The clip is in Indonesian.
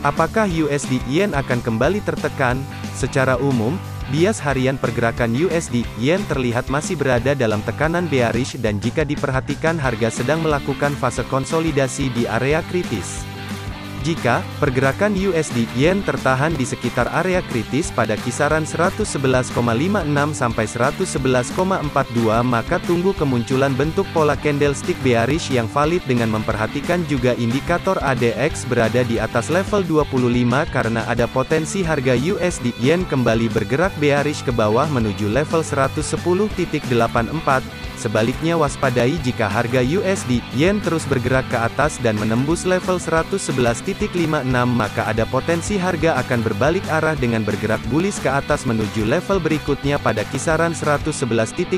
Apakah USD-JPY akan kembali tertekan? Secara umum, bias harian pergerakan USD-JPY terlihat masih berada dalam tekanan bearish dan jika diperhatikan harga sedang melakukan fase konsolidasi di area kritis. Jika pergerakan USD/JPY tertahan di sekitar area kritis pada kisaran 111,56 sampai 111,42 maka tunggu kemunculan bentuk pola candlestick bearish yang valid dengan memperhatikan juga indikator ADX berada di atas level 25 karena ada potensi harga USD/JPY kembali bergerak bearish ke bawah menuju level 110.84. Sebaliknya waspadai jika harga USD/JPY terus bergerak ke atas dan menembus level 111.56 maka ada potensi harga akan berbalik arah dengan bergerak bullish ke atas menuju level berikutnya pada kisaran 111.78.